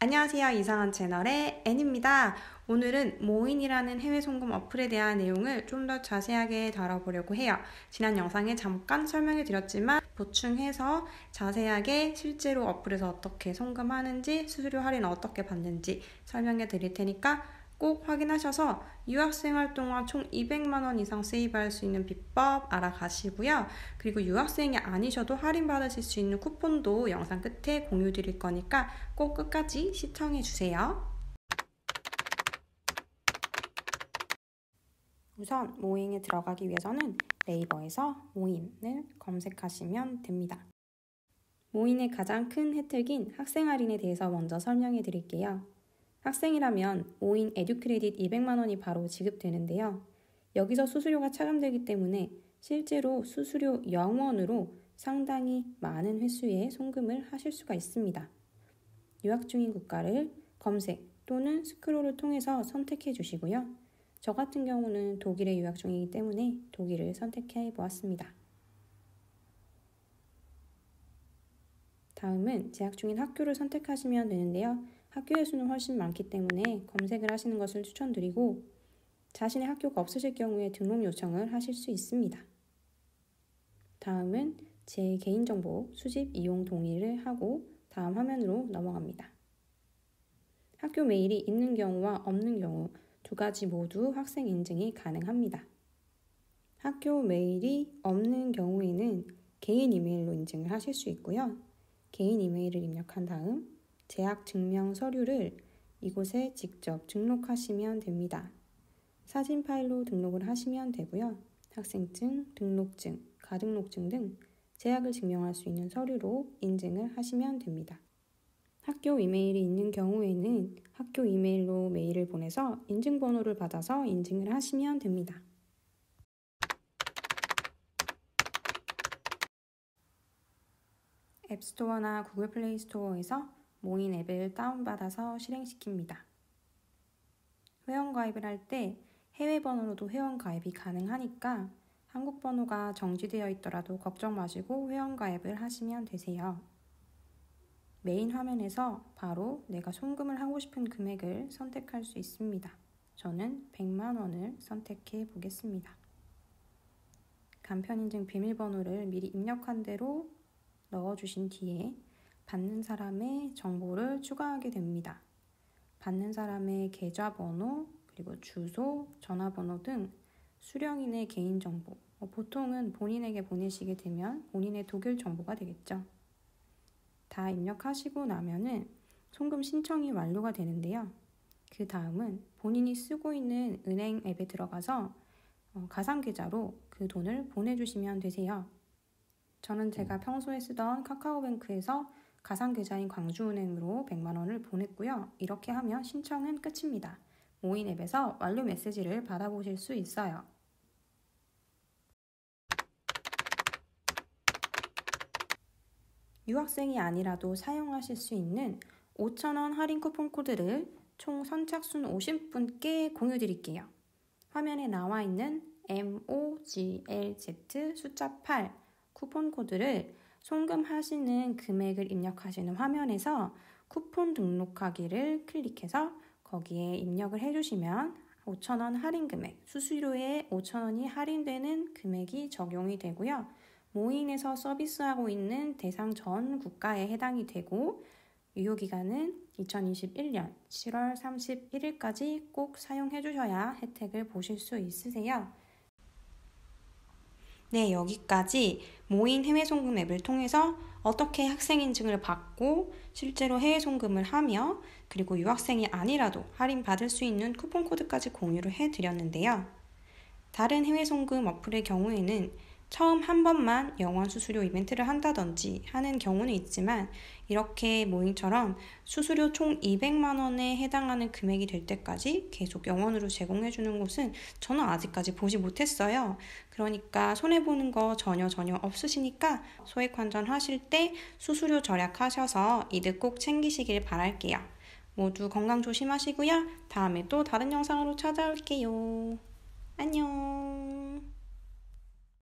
안녕하세요. 이상한 채널의 앤입니다. 오늘은 모인이라는 해외 송금 어플에 대한 내용을 좀 더 자세하게 다뤄보려고 해요. 지난 영상에 잠깐 설명해 드렸지만 보충해서 자세하게 실제로 어플에서 어떻게 송금하는지, 수수료 할인 어떻게 받는지 설명해 드릴 테니까 꼭 확인하셔서 유학생활 동안 총 200만원 이상 세이브할 수 있는 비법 알아가시고요. 그리고 유학생이 아니셔도 할인받으실 수 있는 쿠폰도 영상 끝에 공유 드릴 거니까 꼭 끝까지 시청해주세요. 우선 모잉에 들어가기 위해서는 네이버에서 모인을 검색하시면 됩니다. 모인의 가장 큰 혜택인 학생 할인에 대해서 먼저 설명해 드릴게요. 학생이라면 모인 에듀크레딧 200만원이 바로 지급되는데요. 여기서 수수료가 차감되기 때문에 실제로 수수료 0원으로 상당히 많은 횟수의 송금을 하실 수가 있습니다. 유학 중인 국가를 검색 또는 스크롤을 통해서 선택해 주시고요. 저 같은 경우는 독일에 유학 중이기 때문에 독일을 선택해 보았습니다. 다음은 재학 중인 학교를 선택하시면 되는데요. 학교의 수는 훨씬 많기 때문에 검색을 하시는 것을 추천드리고, 자신의 학교가 없으실 경우에 등록 요청을 하실 수 있습니다. 다음은 제 개인정보 수집 이용 동의를 하고 다음 화면으로 넘어갑니다. 학교 메일이 있는 경우와 없는 경우 두 가지 모두 학생 인증이 가능합니다. 학교 메일이 없는 경우에는 개인 이메일로 인증을 하실 수 있고요. 개인 이메일을 입력한 다음 재학 증명 서류를 이곳에 직접 등록하시면 됩니다. 사진 파일로 등록을 하시면 되고요. 학생증, 등록증, 가등록증 등 재학을 증명할 수 있는 서류로 인증을 하시면 됩니다. 학교 이메일이 있는 경우에는 학교 이메일로 메일을 보내서 인증번호를 받아서 인증을 하시면 됩니다. 앱스토어나 구글 플레이 스토어에서 모인 앱을 다운받아서 실행시킵니다. 회원가입을 할 때 해외 번호로도 회원가입이 가능하니까 한국 번호가 정지되어 있더라도 걱정 마시고 회원가입을 하시면 되세요. 메인 화면에서 바로 내가 송금을 하고 싶은 금액을 선택할 수 있습니다. 저는 100만원을 선택해 보겠습니다. 간편인증 비밀번호를 미리 입력한 대로 넣어주신 뒤에 받는 사람의 정보를 추가하게 됩니다. 받는 사람의 계좌번호, 그리고 주소, 전화번호 등 수령인의 개인정보, 보통은 본인에게 보내시게 되면 본인의 독일 정보가 되겠죠. 다 입력하시고 나면은 송금 신청이 완료가 되는데요. 그 다음은 본인이 쓰고 있는 은행 앱에 들어가서 가상계좌로 그 돈을 보내주시면 되세요. 저는 제가 평소에 쓰던 카카오뱅크에서 가상계좌인 광주은행으로 100만원을 보냈고요. 이렇게 하면 신청은 끝입니다. 모인 앱에서 완료 메시지를 받아보실 수 있어요. 유학생이 아니라도 사용하실 수 있는 5,000원 할인 쿠폰 코드를 총 선착순 50분께 공유 드릴게요. 화면에 나와 있는 MOGLZ 숫자 8 쿠폰 코드를 송금하시는 금액을 입력하시는 화면에서 쿠폰 등록하기를 클릭해서 거기에 입력을 해주시면 5,000원 할인 금액, 수수료에 5,000원이 할인되는 금액이 적용이 되고요. 모인에서 서비스하고 있는 대상 전 국가에 해당이 되고, 유효기간은 2021년 7월 31일까지 꼭 사용해주셔야 혜택을 보실 수 있으세요. 네, 여기까지 모인 해외 송금 앱을 통해서 어떻게 학생 인증을 받고 실제로 해외 송금을 하며, 그리고 유학생이 아니라도 할인 받을 수 있는 쿠폰 코드까지 공유를 해드렸는데요. 다른 해외 송금 어플의 경우에는 처음 한 번만 영원 수수료 이벤트를 한다든지 하는 경우는 있지만, 이렇게 모인처럼 수수료 총 200만원에 해당하는 금액이 될 때까지 계속 영원으로 제공해주는 곳은 저는 아직까지 보지 못했어요. 그러니까 손해보는 거 전혀 없으시니까 소액 환전하실 때 수수료 절약하셔서 이득 꼭 챙기시길 바랄게요. 모두 건강 조심하시고요. 다음에 또 다른 영상으로 찾아올게요. 안녕.